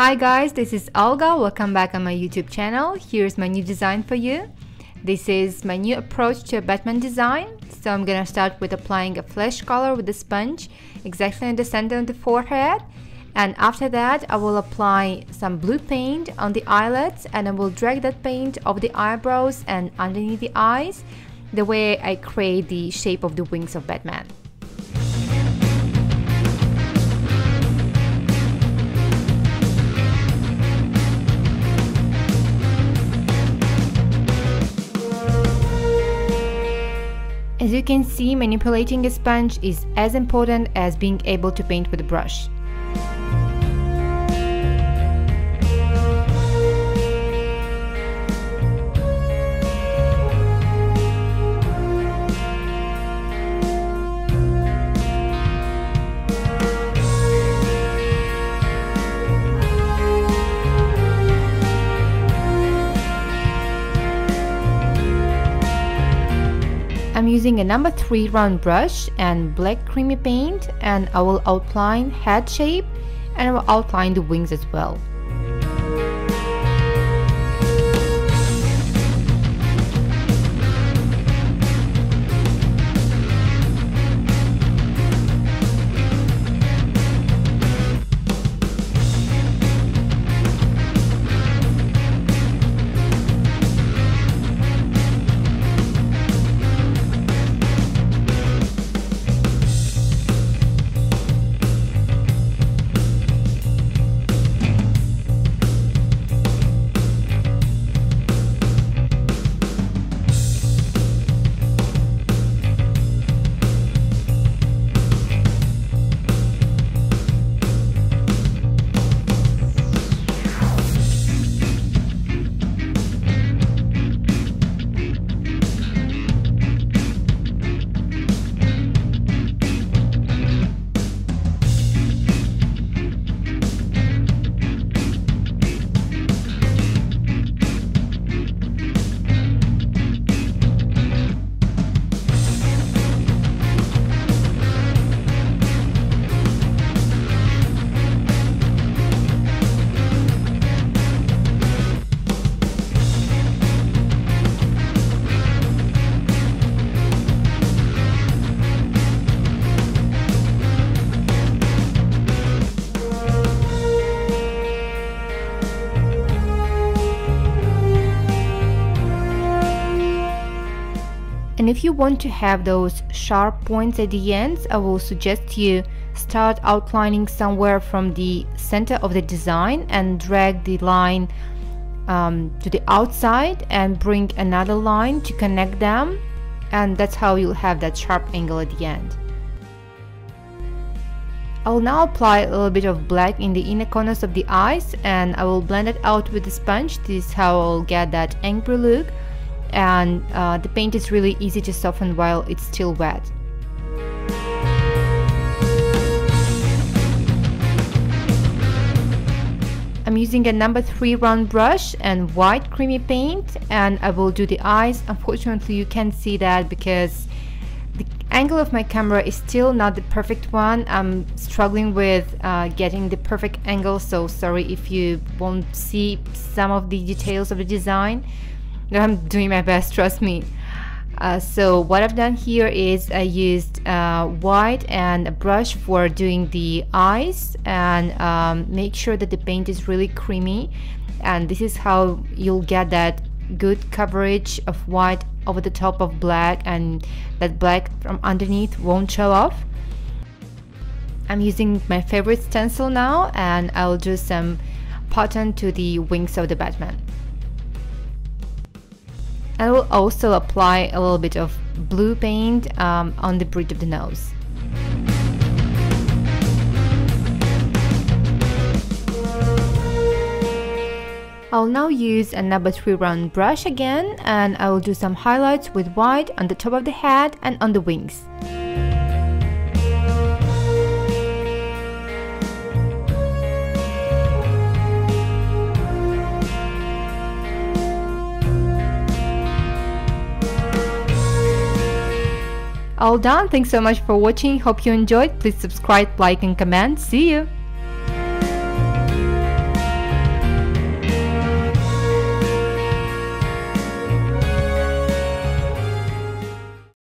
Hi guys, this is Olga. Welcome back on my YouTube channel. Here's my new design for you. This is my new approach to a Batman design. So I'm gonna start with applying a flesh color with a sponge exactly in the center of the forehead, and after that I will apply some blue paint on the eyelids, and I will drag that paint over the eyebrows and underneath the eyes, the way I create the shape of the wings of Batman. As you can see, manipulating a sponge is as important as being able to paint with a brush. I'm using a number 3 round brush and black creamy paint, and I will outline head shape, and I will outline the wings as well. And if you want to have those sharp points at the ends, I will suggest you start outlining somewhere from the center of the design and drag the line to the outside and bring another line to connect them, and that's how you'll have that sharp angle at the end. I'll now apply a little bit of black in the inner corners of the eyes, and I will blend it out with the sponge. This is how I'll get that angry look. And the paint is really easy to soften while it's still wet. I'm using a number 3 round brush and white creamy paint, and I will do the eyes. Unfortunately, you can't see that because the angle of my camera is still not the perfect one. I'm struggling with getting the perfect angle, so sorry if you won't see some of the details of the design. I'm doing my best, trust me. So what I've done here is I used white and a brush for doing the eyes, and make sure that the paint is really creamy, and this is how you'll get that good coverage of white over the top of black, and that black from underneath won't show off. I'm using my favorite stencil now, and I'll do some pattern to the wings of the Batman. I will also apply a little bit of blue paint on the bridge of the nose. I'll now use a number 3 round brush again, and I will do some highlights with white on the top of the head and on the wings. All done. Thanks so much for watching. Hope you enjoyed. Please subscribe, like and comment. See you!